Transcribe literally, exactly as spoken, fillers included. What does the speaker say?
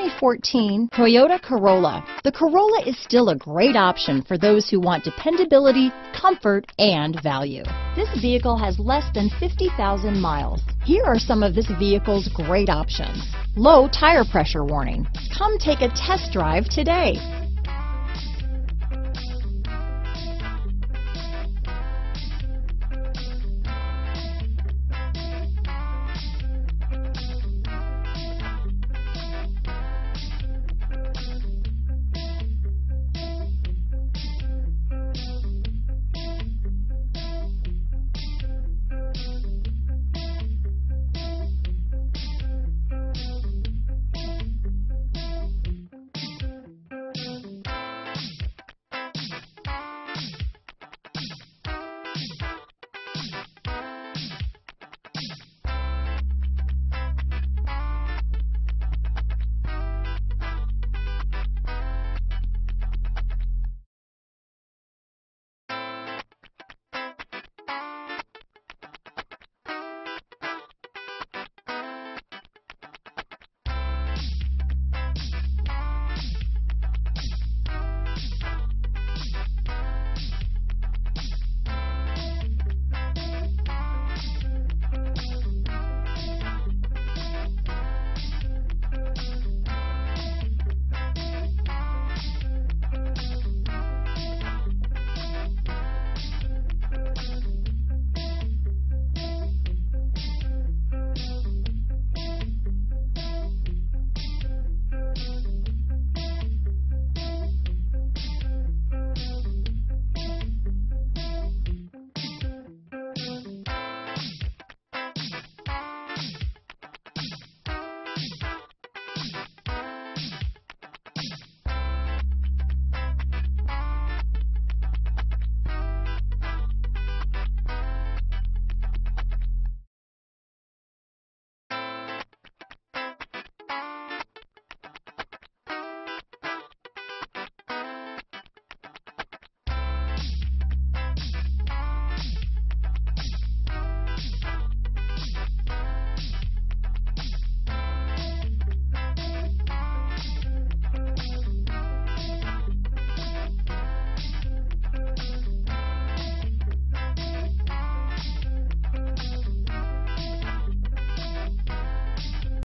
twenty fourteen Toyota Corolla. The Corolla is still a great option for those who want dependability, comfort, and value. This vehicle has less than fifty thousand miles. Here are some of this vehicle's great options: low tire pressure warning. Come take a test drive today.